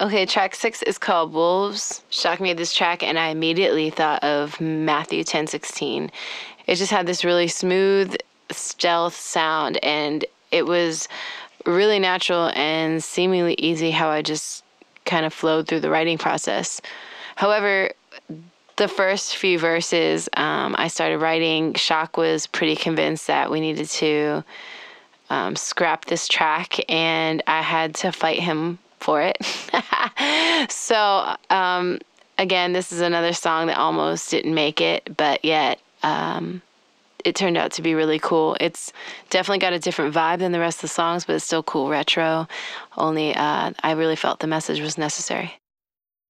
Okay, track 6 is called Wolves. Shock made this track and I immediately thought of Matthew 10:16. It just had this really smooth, stealth sound, and it was really natural and seemingly easy how I just kind of flowed through the writing process. However, the first few verses I started writing, Shock was pretty convinced that we needed to scrap this track, and I had to fight him for it. So again, this is another song that almost didn't make it, but yet it turned out to be really cool. It's definitely got a different vibe than the rest of the songs, but it's still cool retro, only I really felt the message was necessary.